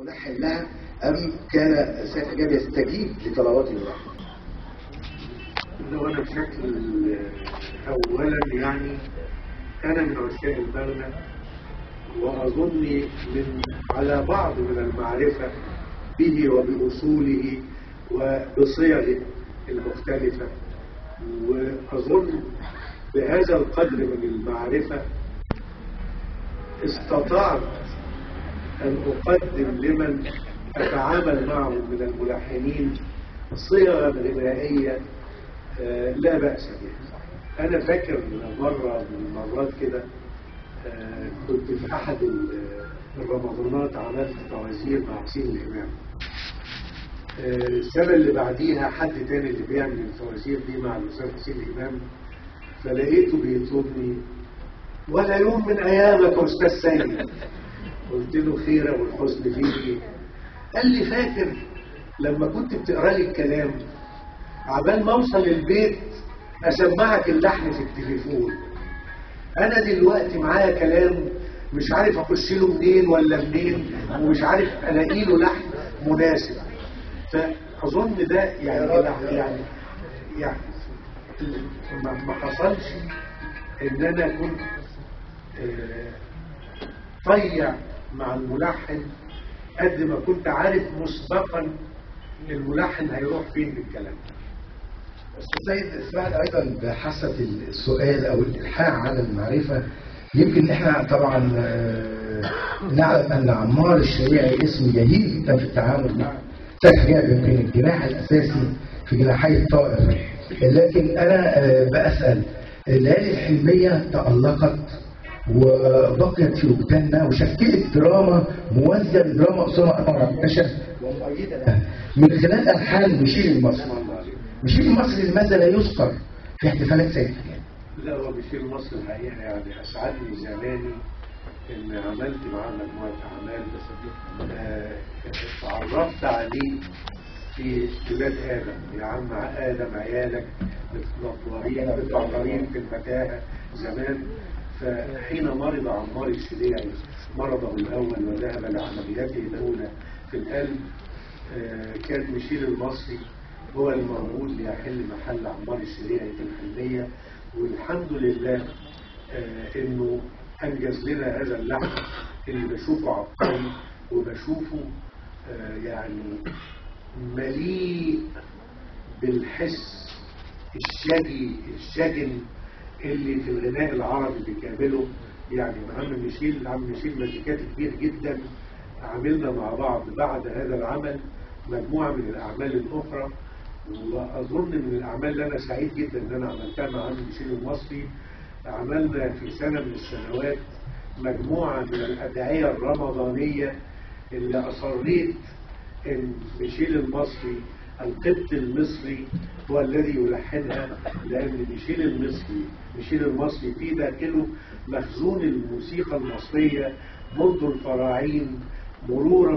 الملحن لها أم كان سيد حجاب يستجيب لطلبات الرحمة؟ لو أنا بشكل أولا يعني أنا من عشاق البغلة، وأظن من على بعض من المعرفة به وبأصوله وبصيغه المختلفة، وأظن بهذا القدر من المعرفة استطعت أن أقدم لمن أتعامل معهم من الملحنين صيغة غنائية لا بأس بها. أنا فاكر مرة من المرات كده كنت في أحد الرمضانات عملت توازير مع بشير الامام. السنة اللي بعديها حد تاني اللي بيعمل التوازير دي مع الأستاذ بشير الامام، فلقيته بيطلبني ولا يوم من أيامك يا أستاذ سيد. قلت له خير والحسن فيكي. قال لي فاكر لما كنت بتقرا لي الكلام عبال ما اوصل البيت اسمعك اللحن في التليفون، انا دلوقتي معايا كلام مش عارف اخش له منين ولا منين، ومش عارف الاقي له لحن مناسب. فاظن ده يعني ما حصلش ان انا كنت طيع مع الملحن قد ما كنت عارف مسبقا الملحن هيروح فين بالكلام. سيد اسماعيل ايضا بحثت السؤال او الالحاح على المعرفه. يمكن احنا طبعا نعلم ان عمار الشريعي اسم جديد جدا في التعامل مع سيد حجاب، يمكن الجناح الاساسي في جناحي الطائر. لكن انا بسال الليالي الحلميه تالقت وبقيت في وجداننا وشكلت دراما موازيه لدراما اسامه عمر عبد الباشا ومؤيده من خلال الحان ميشيل المصري. ميشيل المصري لماذا لا يذكر في احتفالات سيد حجاب؟ لا هو ميشيل المصري الحقيقه يعني اسعدني زماني ان عملت معاه مجموعه اعمال، تعرفت عليه في بلاد ادم. يا عم ادم عيالك متنطورين متعطرين في المتاهه زمان. فحين مرض عمار الشريعي مرضه الأول وذهب لعملياته الأولى في القلب، كان ميشيل المصري هو الموجود ليحل محل عمار الشريعي في الحلمية، والحمد لله إنه أنجز لنا هذا اللحن اللي بشوفه عبقري وبشوفه يعني مليء بالحس الشجن اللي في الغناء العربي بيكامله. يعني عم ميشيل مزيكات كبير جدا عملنا مع بعض بعد هذا العمل مجموعه من الاعمال الاخرى، واظن من الاعمال اللي انا سعيد جدا ان انا عملتها مع عم ميشيل المصري، عملنا في سنه من السنوات مجموعه من الادعيه الرمضانيه اللي اصريت ان ميشيل المصري القبط المصري هو الذي يلحنها، لأن ميشيل المصري في داخله مخزون الموسيقى المصرية منذ الفراعين مرورا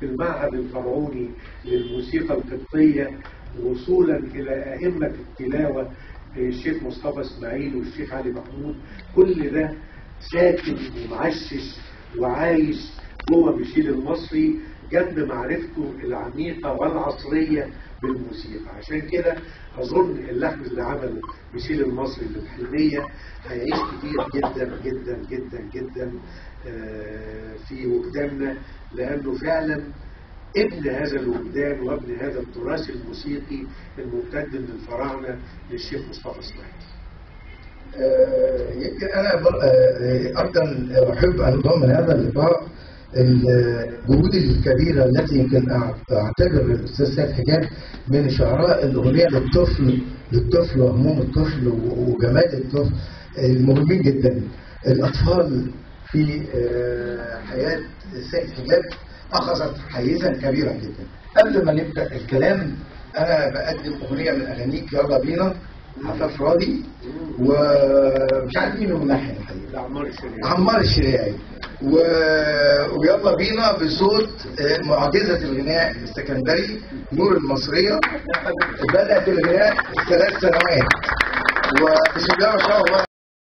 بالمعهد الفرعوني للموسيقى القبطية، وصولا إلى أئمة التلاوة الشيخ مصطفى إسماعيل والشيخ علي محمود. كل ده ساكن ومعشش وعايش جوه ميشيل المصري جنب معرفته العميقة والعصرية بالموسيقى. عشان كده أظن اللحن اللي عمله ميشيل المصري للحلمية هيعيش كتير جدا جدا جدا جدا في وجداننا، لأنه فعلا ابن هذا الوجدان وابن هذا التراث الموسيقي الممتد من الفراعنة للشيخ مصطفى إسماعيل. يمكن أنا أيضا أحب أن أضم هذا اللقاء الجهود الكبيرة التي يمكن أعتبر الأستاذ سيد حجاب من شعراء الأغنية للطفل وهموم الطفل وجمال الطفل المهمين جدا. الأطفال في حياة سيد حجاب أخذت حيزا كبيرا جدا. قبل ما نبدأ الكلام أنا بقدم أغنية من أغانيك يلا بينا عفاف راضي، ومش عارف مين الملحن الحقيقة عمار الشريعي ويلا بينا بصوت معجزة الغناء السكندري نور المصرية. بدأت الغناء 3 سنوات وبسم الله ما شاء الله.